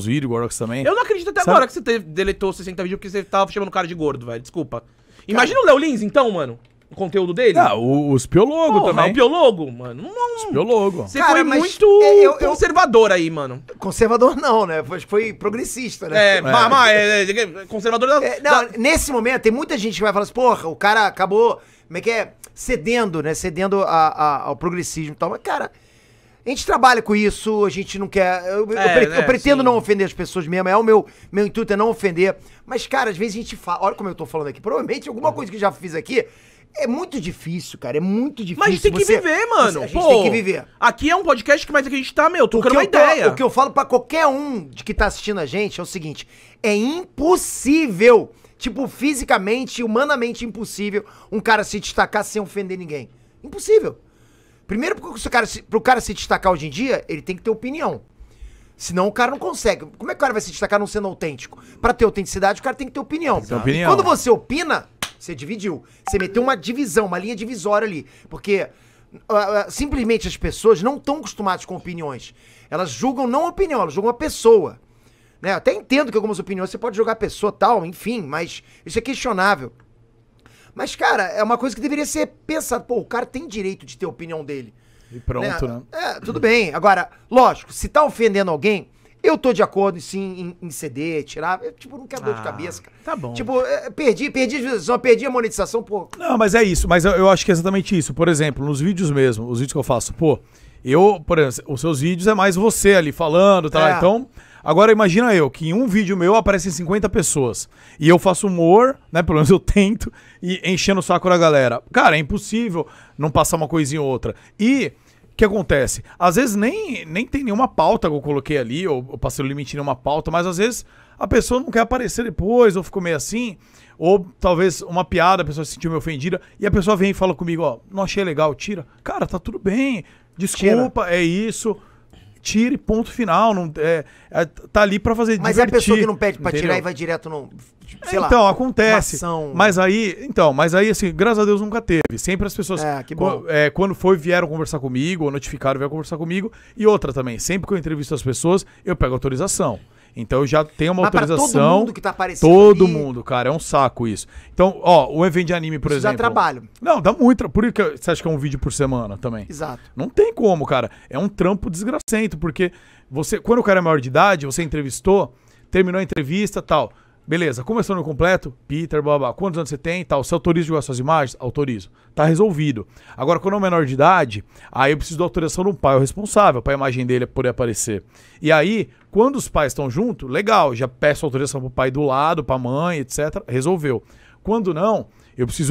Os vídeos, Gordox também. Eu não acredito até agora que você deletou 60 vídeos porque você tava chamando o cara de gordo, velho. Desculpa. Imagina o Léo Lins, então, mano. O conteúdo dele? Ah, os piologos também. O piologo, mano. Os piologos. Você foi muito conservador aí, mano. Conservador não, né? Foi progressista, né? Conservador não, nesse momento, tem muita gente que vai falar assim, porra, o cara acabou, como é que é? Cedendo, né? Cedendo ao progressismo e tal. Mas, cara, a gente trabalha com isso, a gente não quer... Eu pretendo não ofender as pessoas mesmo, é o meu intuito é não ofender. Mas, cara, às vezes a gente fala... Olha como eu tô falando aqui. Provavelmente alguma coisa que eu já fiz aqui... É muito difícil, cara, é muito difícil. Mas a gente tem que viver, mano. A gente tem que viver. Aqui é um podcast que mais a gente tá, trocando uma ideia. O que eu falo pra qualquer um de que tá assistindo a gente é o seguinte, é impossível, tipo, fisicamente, humanamente impossível, um cara se destacar sem ofender ninguém. Impossível. Primeiro, porque pro cara se destacar hoje em dia, ele tem que ter opinião. Senão o cara não consegue. Como é que o cara vai se destacar não sendo autêntico? Pra ter autenticidade, o cara tem que ter opinião. E quando você opina... Você dividiu. Você meteu uma divisão, uma linha divisória ali. Porque simplesmente as pessoas não estão acostumadas com opiniões. Elas julgam não a opinião, elas julgam a pessoa. Né? Eu até entendo que algumas opiniões você pode julgar a pessoa tal, enfim, mas isso é questionável. Mas, cara, é uma coisa que deveria ser pensado. Pô, o cara tem direito de ter a opinião dele. E pronto, né? É, tudo bem. Agora, lógico, se tá ofendendo alguém... Eu tô de acordo, sim, em ceder, tirar. Eu, tipo, não quero dor de cabeça, cara. Tá bom. Tipo, perdi a monetização, pô. Não, mas é isso. Mas eu acho que é exatamente isso. Por exemplo, nos vídeos mesmo, os vídeos que eu faço, pô, por exemplo, os seus vídeos é mais você ali falando, tá? É. Então, agora imagina eu, que em um vídeo meu aparecem 50 pessoas. E eu faço humor, né? Pelo menos eu tento, e enchendo o saco da galera. Cara, é impossível não passar uma coisinha ou outra. E... O que acontece? Às vezes nem tem nenhuma pauta que eu coloquei ali, ou eu passei o limite em nenhuma pauta, mas às vezes a pessoa não quer aparecer depois, ou ficou meio assim, ou talvez uma piada, a pessoa se sentiu meio ofendida, e a pessoa vem e fala comigo, ó, não achei legal, tira. Cara, tá tudo bem, desculpa, é isso, tire, ponto final, não, tá ali pra fazer divertir. Mas é a pessoa que não pede pra tirar e vai direto no... Então, acontece. Mas aí, assim, graças a Deus nunca teve. Sempre as pessoas, quando vieram conversar comigo, ou notificaram, vieram conversar comigo. E outra também, sempre que eu entrevisto as pessoas, eu pego autorização. Então eu já tenho uma autorização. Pra todo mundo que tá aparecendo. Todo mundo, cara, é um saco isso. Então, ó, o evento de anime, por exemplo. Isso dá trabalho. Não, dá muito. Por isso que você acha que é um vídeo por semana também? Exato. Não tem como, cara. É um trampo desgracento, porque você, quando o cara é maior de idade, você entrevistou, terminou a entrevista e tal. Beleza, começou no completo, Peter, babá, quantos anos você tem e tal, você autoriza jogar suas imagens? Autorizo. Tá resolvido. Agora, quando é menor de idade, aí eu preciso da autorização do pai, o responsável, pra a imagem dele poder aparecer. E aí, quando os pais estão juntos, legal, já peço autorização pro pai do lado, pra mãe, etc, resolveu. Quando não,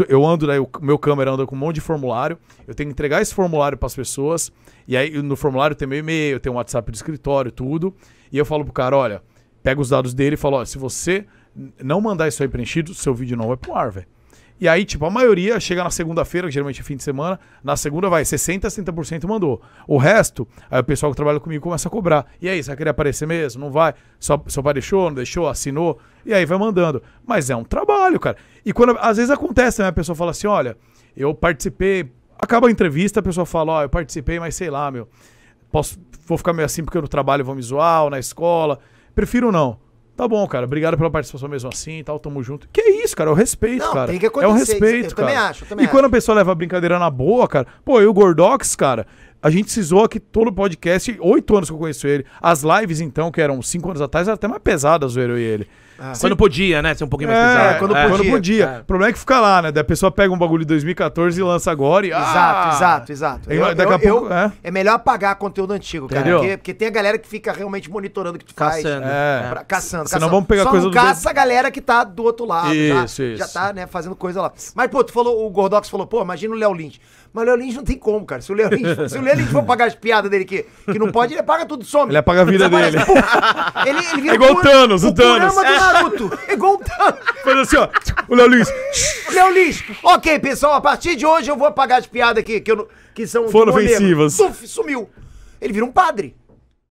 eu ando, né, o meu câmera anda com um monte de formulário, eu tenho que entregar esse formulário pras pessoas, e aí no formulário tem meu e-mail, tem um WhatsApp do escritório, tudo, e eu falo pro cara, olha, pega os dados dele e falo, ó, se você... não mandar isso aí preenchido, seu vídeo não vai pro ar, velho. E aí, tipo, a maioria chega na segunda-feira, que geralmente é fim de semana, na segunda vai 60%, 70% mandou. O resto, aí o pessoal que trabalha comigo começa a cobrar. E aí, você vai querer aparecer mesmo? Não vai? Só deixou, não deixou, assinou? E aí vai mandando. Mas é um trabalho, cara. E quando, às vezes acontece, né? A pessoa fala assim, olha, eu participei, acaba a entrevista, a pessoa fala, ó, eu participei, mas sei lá, vou ficar meio assim porque eu no trabalho vou me zoar, ou na escola, prefiro não. Tá bom, cara. Obrigado pela participação mesmo assim e tal. Tamo junto. Que isso, cara. É o respeito, cara. Tem que acontecer. É o respeito, eu cara. Também acho, eu também acho. Quando a pessoa leva a brincadeira na boa, cara... Pô, eu e o Gordox, cara... A gente se zoa aqui todo podcast, 8 anos que eu conheço ele. As lives, então, que eram 5 anos atrás, eram até mais pesadas, eu e ele. Ah, quando podia, né? Ser um pouquinho mais pesado. Quando podia. O problema é que fica lá, né? Daí a pessoa pega um bagulho de 2014 e lança agora e... Exato. É melhor apagar conteúdo antigo, cara. Porque tem a galera que fica realmente monitorando o que tu faz. Caçando. Senão vamos pegar coisa do... Só não caça a galera que tá do outro lado. Isso. Já tá, né, fazendo coisa lá. Mas, pô, o Gordox falou, pô, imagina o Léo Lynch. Mas o Léo Lynch não tem como, cara. Se o Léo Lynch for pagar as piadas dele que não pode, ele apaga tudo, some. Ele apaga a vida dele. Ele vira igual o Thanos. O programa do Naruto. É igual o Thanos. Faz assim, ó. O Léo Lynch. Léo Lynch. Ok, pessoal, a partir de hoje eu vou apagar as piadas que são... Foram ofensivas. Sumiu. Ele vira um padre.